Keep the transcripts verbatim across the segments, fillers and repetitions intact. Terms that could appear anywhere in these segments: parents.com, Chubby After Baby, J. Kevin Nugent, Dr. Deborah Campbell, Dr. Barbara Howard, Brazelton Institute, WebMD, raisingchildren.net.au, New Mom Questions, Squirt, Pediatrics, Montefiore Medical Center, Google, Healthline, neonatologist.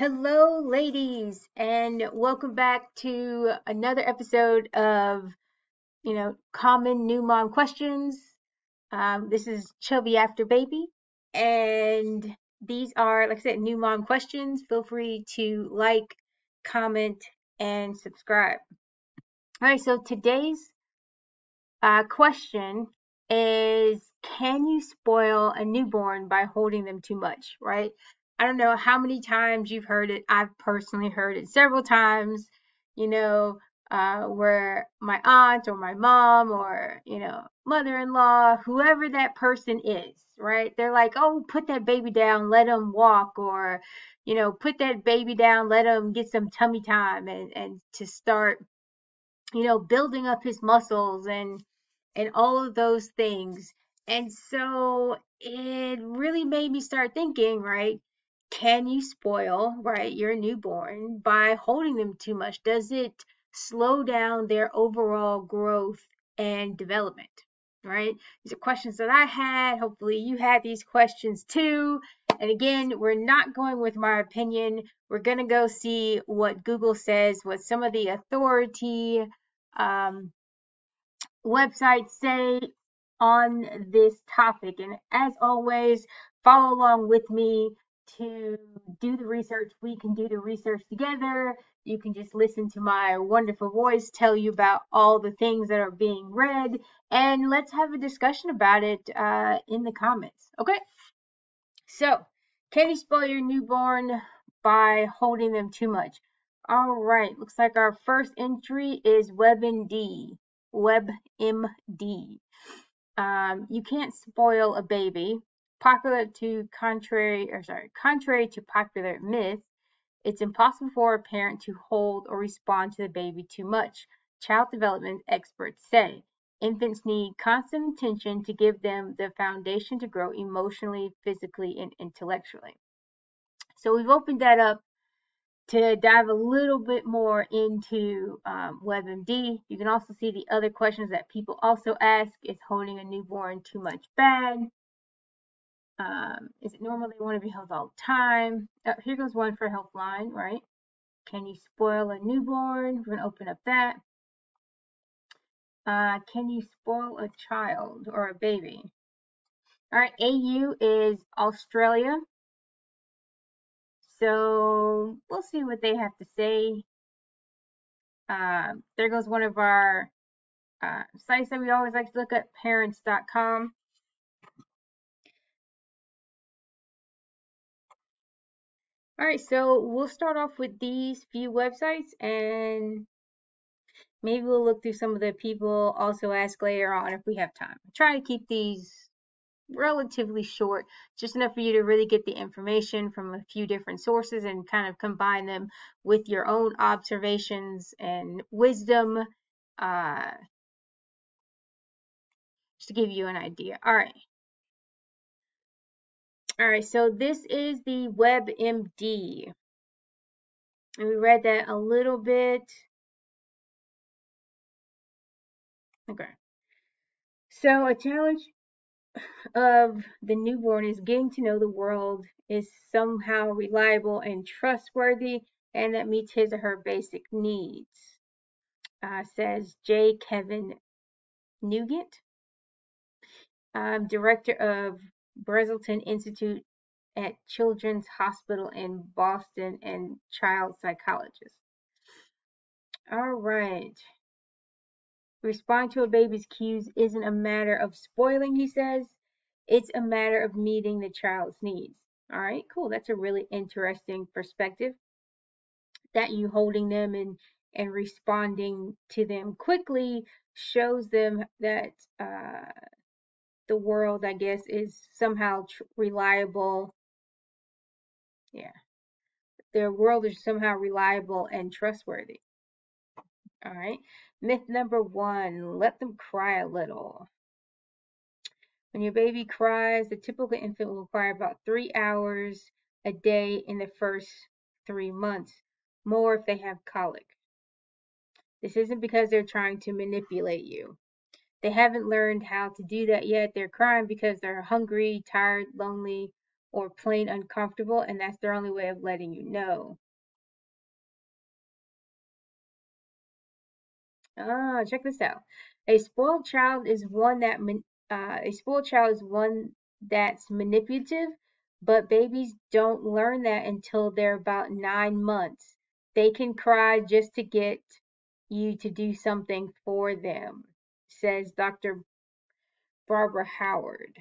Hello, ladies, and welcome back to another episode of, you know, Common New Mom Questions. Um, this is Chubby After Baby, and these are, like I said, new mom questions. Feel free to like, comment, and subscribe. All right, so today's uh, question is, can you spoil a newborn by holding them too much, right? I don't know how many times you've heard it. I've personally heard it several times, you know, uh, where my aunt or my mom or, you know, mother-in-law, whoever that person is, right? They're like, oh, put that baby down, let them walk, or, you know, put that baby down, let them get some tummy time and, and to start, you know, building up his muscles and, and all of those things. And so it really made me start thinking, right? Can you spoil, right, your newborn by holding them too much? Does it slow down their overall growth and development, right? These are questions that I had. Hopefully you had these questions too. And again, we're not going with my opinion. We're going to go see what Google says, what some of the authority um, websites say on this topic. And as always, follow along with me to do the research. We can do the research together. You can just listen to my wonderful voice tell you about all the things that are being read, and let's have a discussion about it uh, in the comments. Okay, so can you spoil your newborn by holding them too much? All right, looks like our first entry is WebMD. WebMD. Um, you can't spoil a baby. Popular to contrary, or sorry, contrary to popular myth, it's impossible for a parent to hold or respond to the baby too much. Child development experts say infants need constant attention to give them the foundation to grow emotionally, physically, and intellectually. So we've opened that up to dive a little bit more into um, WebMD. You can also see the other questions that people also ask. Is holding a newborn too much bad? Um, is it normal they want to be held all the time? Oh, here goes one for Healthline, right? Can you spoil a newborn? We're going to open up that. Uh, can you spoil a child or a baby? All right, A U is Australia. So we'll see what they have to say. Uh, there goes one of our uh, sites that we always like to look at, parents dot com. All right, so we'll start off with these few websites, and maybe we'll look through some of the people also ask later on if we have time. Try to keep these relatively short, just enough for you to really get the information from a few different sources and kind of combine them with your own observations and wisdom, uh, just to give you an idea. All right. All right, so this is the WebMD, and we read that a little bit. Okay. So a challenge of the newborn is getting to know the world is somehow reliable and trustworthy, and that meets his or her basic needs, uh, says J. Kevin Nugent, um, director of Brazelton Institute at Children's Hospital in Boston and child psychologist. All right. Respond to a baby's cues isn't a matter of spoiling, he says. It's a matter of meeting the child's needs. All right, cool. That's a really interesting perspective, that you holding them and, and responding to them quickly shows them that uh, the world, I guess, is somehow tr reliable. Yeah, their world is somehow reliable and trustworthy. All right, myth number one, let them cry a little. When your baby cries, the typical infant will cry about three hours a day in the first three months, more if they have colic. This isn't because they're trying to manipulate you. They haven't learned how to do that yet. They're crying because they're hungry, tired, lonely, or plain uncomfortable, and that's their only way of letting you know. Ah, check this out. A spoiled child is one that uh, a spoiled child is one that's manipulative, but babies don't learn that until they're about nine months. They can cry just to get you to do something for them, says Doctor Barbara Howard.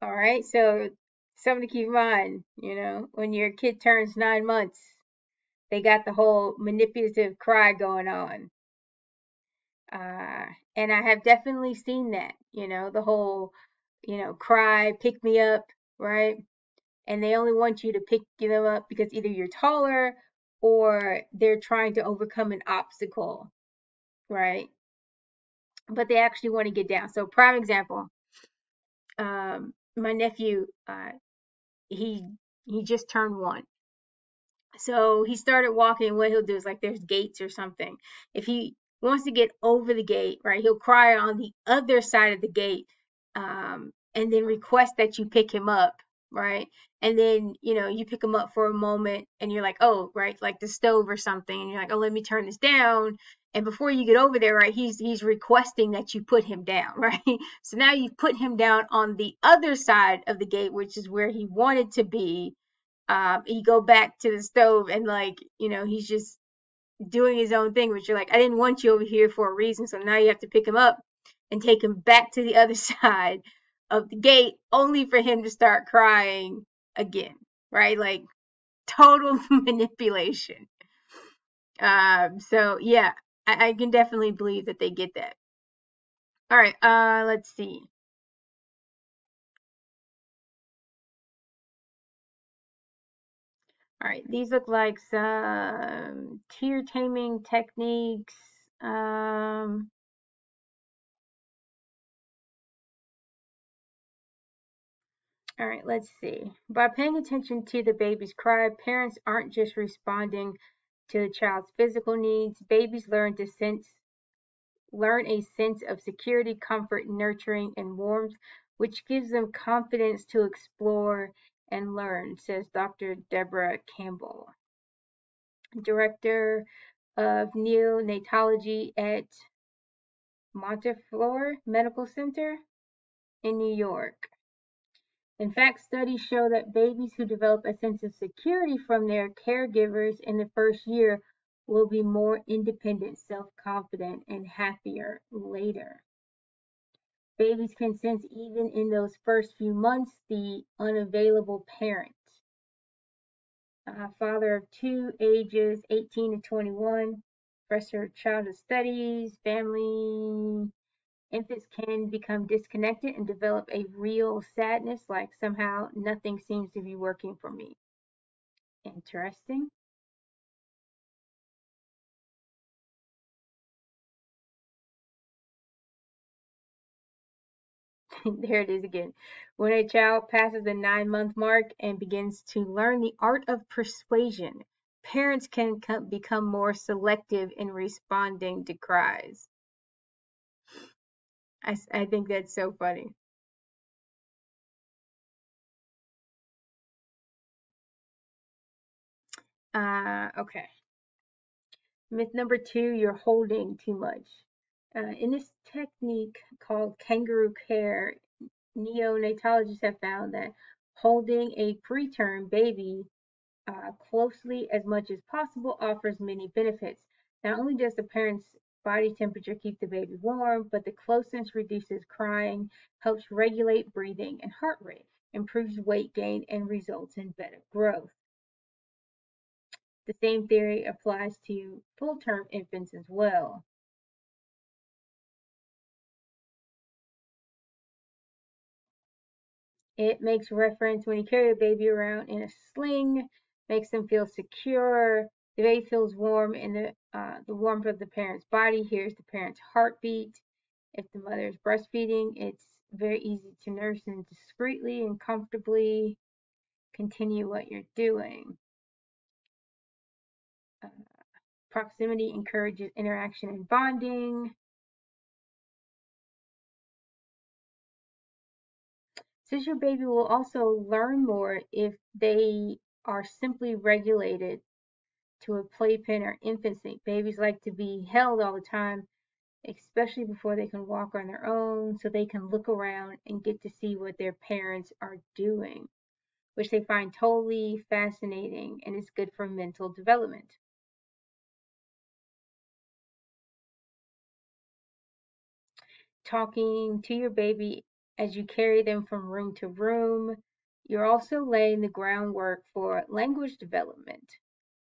All right, so something to keep in mind, you know, when your kid turns nine months, they got the whole manipulative cry going on. Uh, and I have definitely seen that, you know, the whole, you know, cry, pick me up, right? And they only want you to pick them up because either you're taller or they're trying to overcome an obstacle, right? But they actually want to get down. So prime example, um, my nephew, uh, he, he just turned one. So he started walking. What he'll do is, like, there's gates or something. If he wants to get over the gate, right, he'll cry on the other side of the gate, um, and then request that you pick him up, right? And then, you know, you pick him up for a moment and you're like, oh, right, like the stove or something. And you're like, oh, let me turn this down. And before you get over there, right, he's, he's requesting that you put him down, right? So now you've put him down on the other side of the gate, which is where he wanted to be. Um, he go back to the stove and, like, you know, he's just doing his own thing, which you're like, I didn't want you over here for a reason. So now you have to pick him up and take him back to the other side of the gate, only for him to start crying again, right? Like, total manipulation. Um, so yeah, I, I can definitely believe that they get that. All right, uh, let's see. All right, these look like some tear taming techniques. Um, all right, let's see. By paying attention to the baby's cry, parents aren't just responding to the child's physical needs. Babies learn to sense, learn a sense of security, comfort, nurturing, and warmth, which gives them confidence to explore and learn, says Doctor Deborah Campbell, Director of Neonatology at Montefiore Medical Center in New York. In fact, studies show that babies who develop a sense of security from their caregivers in the first year will be more independent, self-confident, and happier later. Babies can sense, even in those first few months, the unavailable parent. Uh, father of two, ages eighteen to twenty-one, professor of childhood studies, family. Infants can become disconnected and develop a real sadness, like somehow nothing seems to be working for me. Interesting. There it is again. When a child passes the nine-month mark and begins to learn the art of persuasion, parents can become more selective in responding to cries. I, I think that's so funny. Uh, okay. Myth number two, you're holding too much. Uh, in this technique called kangaroo care, neonatologists have found that holding a preterm baby uh, closely as much as possible offers many benefits. Not only does the parent's body temperature keep the baby warm, but the closeness reduces crying, helps regulate breathing and heart rate, improves weight gain, and results in better growth. The same theory applies to full-term infants as well. It makes reference when you carry a baby around in a sling, makes them feel secure. The baby feels warm in the, uh, the warmth of the parent's body, hears the parent's heartbeat. If the mother is breastfeeding, it's very easy to nurse them discreetly and comfortably. Continue what you're doing. Uh, proximity encourages interaction and bonding. Says your baby will also learn more if they are simply regulated to a playpen or infant seat. Babies like to be held all the time, especially before they can walk on their own, so they can look around and get to see what their parents are doing, which they find totally fascinating and is good for mental development. Talking to your baby as you carry them from room to room, you're also laying the groundwork for language development.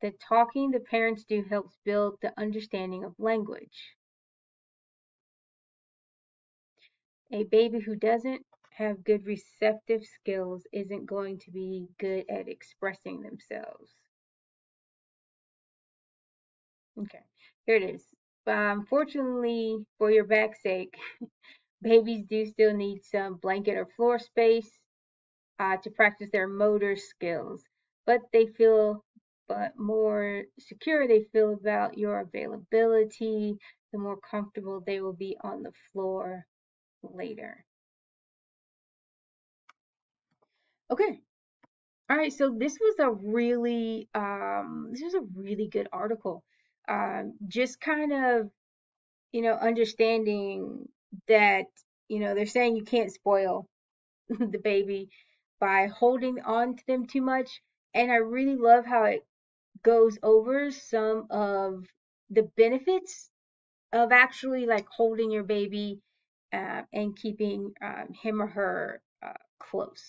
The talking the parents do helps build the understanding of language. A baby who doesn't have good receptive skills isn't going to be good at expressing themselves. Okay, here it is. Unfortunately, for your back's sake, babies do still need some blanket or floor space uh, to practice their motor skills, but they feel but more secure they feel about your availability, the more comfortable they will be on the floor later. Okay, all right, so this was a really um this was a really good article. Um just kind of, you know, understanding that, you know, they're saying you can't spoil the baby by holding on to them too much, and I really love how it goes over some of the benefits of actually like holding your baby uh, and keeping um, him or her uh, close.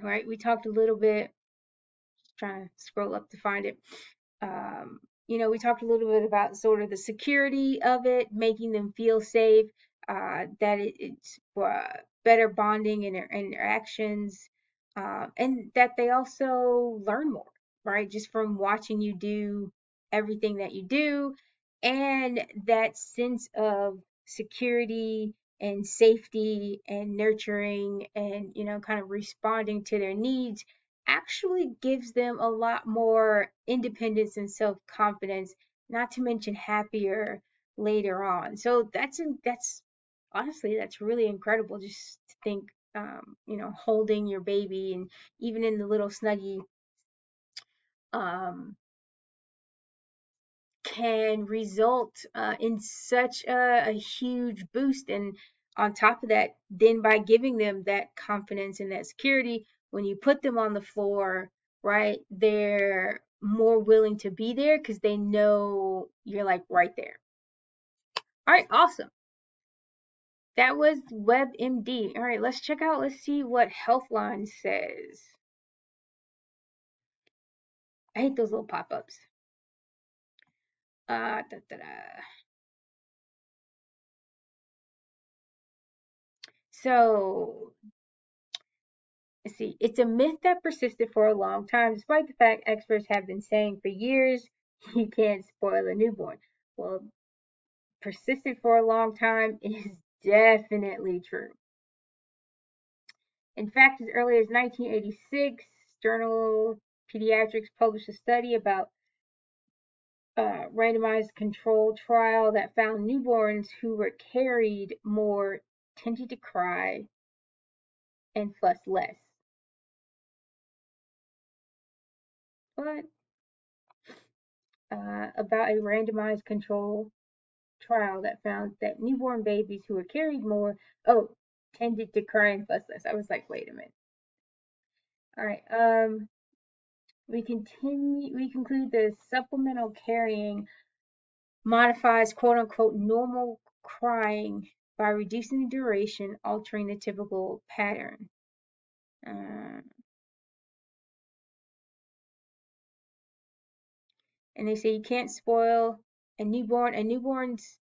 All right, we talked a little bit, just trying to scroll up to find it. Um, you know, we talked a little bit about sort of the security of it, making them feel safe, uh, that it, it's uh, better bonding in their interactions, uh, and that they also learn more, right? Just from watching you do everything that you do, and that sense of security and safety and nurturing and, you know, kind of responding to their needs actually gives them a lot more independence and self-confidence, not to mention happier later on. So that's that's honestly, that's really incredible, just to think, um, you know, holding your baby, and even in the little snuggie, um, can result uh, in such a, a huge boost. And on top of that, then by giving them that confidence and that security, when you put them on the floor, right, they're more willing to be there because they know you're like right there. All right, awesome. That was WebMD. All right, let's check out, let's see what Healthline says. I hate those little pop-ups. Uh, da, da, da. So, let's see, it's a myth that persisted for a long time, despite the fact experts have been saying for years, you can't spoil a newborn. Well, persisted for a long time is definitely true. In fact, as early as nineteen eighty-six, Journal Pediatrics published a study about Uh, randomized control trial that found newborns who were carried more tended to cry and fuss less. But uh, about a randomized control trial that found that newborn babies who were carried more, oh, tended to cry and fuss less. I was like, wait a minute. All right. Um. We continue, we conclude that supplemental carrying modifies quote unquote normal crying by reducing the duration, altering the typical pattern. Uh, and they say you can't spoil a newborn, a newborn's,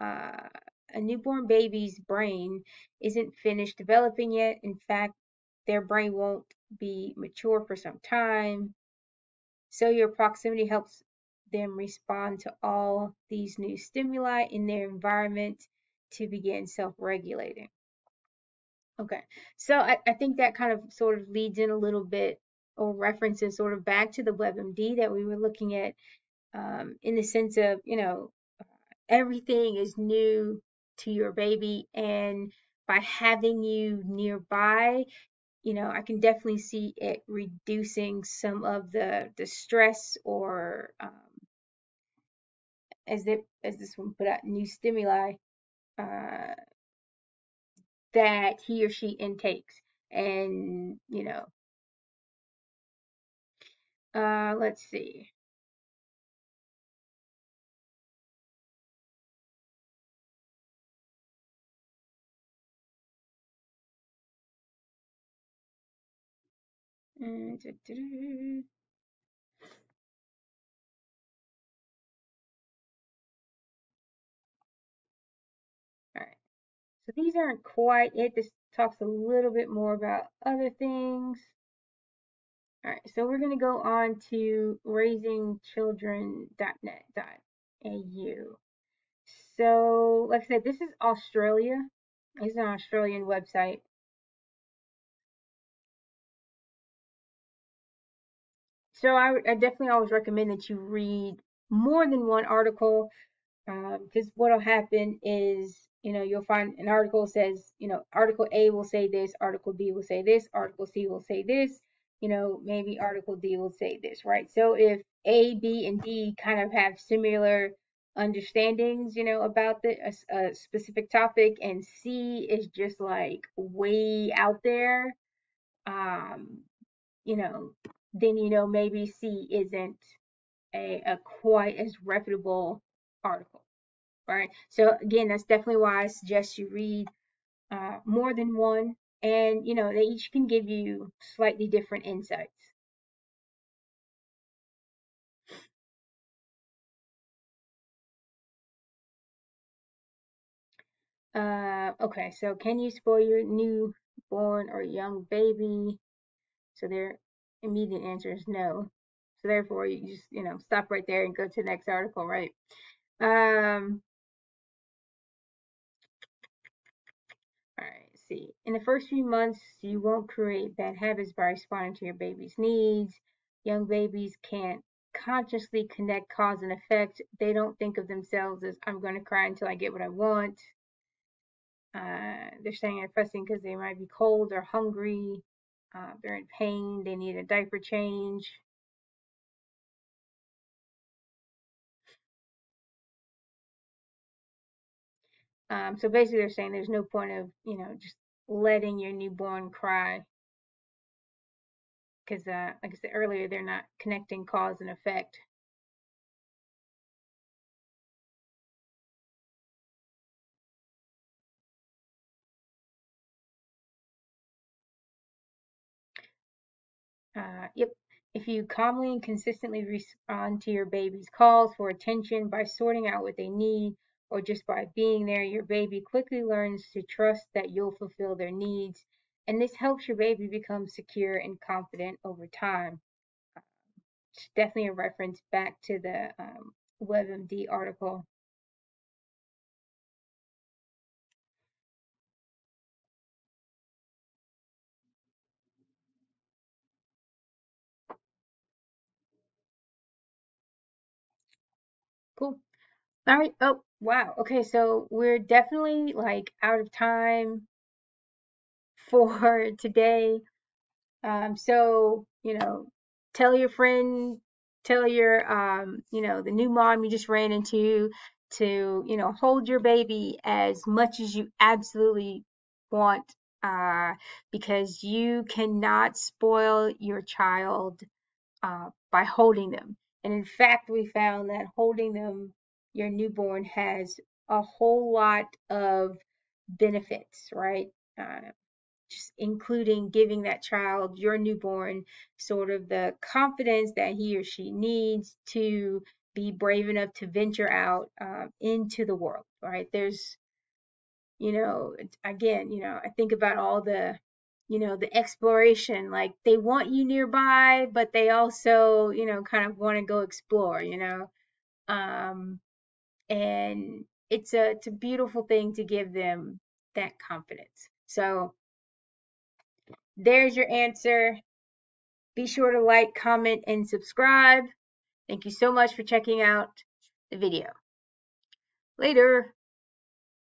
uh, a newborn baby's brain isn't finished developing yet. In fact, their brain won't be mature for some time, so your proximity helps them respond to all these new stimuli in their environment to begin self-regulating. Okay, so I, I think that kind of sort of leads in a little bit, or references sort of back to the WebMD that we were looking at, um, in the sense of, you know, everything is new to your baby, and by having you nearby, you know, I can definitely see it reducing some of the, the stress or um, as, they, as this one put out, new stimuli uh, that he or she intakes. And, you know, uh, let's see. Alright, so these aren't quite it. This talks a little bit more about other things. Alright, so we're going to go on to raising children dot net dot A U. So, like I said, this is Australia. It's an Australian website. So I, I definitely always recommend that you read more than one article, because um, what will happen is, you know, you'll find an article says, you know, article A will say this, article B will say this, article C will say this, you know, maybe article D will say this, right? So if A, B, and D kind of have similar understandings, you know, about the, a, a specific topic, and C is just like way out there, um, you know, then, you know, maybe C isn't a, a quite as reputable article, right? So again, that's definitely why I suggest you read uh, more than one, and, you know, they each can give you slightly different insights. Uh, okay, so can you spoil your newborn or young baby? So they're immediate answer is no. So therefore, you just, you know, stop right there and go to the next article, right? Um, all right, see. In the first few months, you won't create bad habits by responding to your baby's needs. Young babies can't consciously connect cause and effect. They don't think of themselves as, I'm going to cry until I get what I want. Uh, they're saying they're fussing because they might be cold or hungry. Uh, they're in pain, they need a diaper change. Um, so basically they're saying there's no point of, you know, just letting your newborn cry. Because, uh, like I said earlier, they're not connecting cause and effect. Uh, yep. If you calmly and consistently respond to your baby's calls for attention by sorting out what they need or just by being there, your baby quickly learns to trust that you'll fulfill their needs. And this helps your baby become secure and confident over time. It's definitely a reference back to the um, WebMD article. Cool. All right. Oh, wow. Okay. So we're definitely like out of time for today. Um, so, you know, tell your friend, tell your, um, you know, the new mom you just ran into to, you know, hold your baby as much as you absolutely want, uh, because you cannot spoil your child, uh, by holding them. And in fact, we found that holding them, your newborn, has a whole lot of benefits, right? Uh, just including giving that child, your newborn, sort of the confidence that he or she needs to be brave enough to venture out uh, into the world, right? There's, you know, again, you know, I think about all the, you know, the exploration, like they want you nearby, but they also, you know, kind of want to go explore, you know, um, and it's a, it's a beautiful thing to give them that confidence. So there's your answer. Be sure to like, comment, and subscribe. Thank you so much for checking out the video. Later.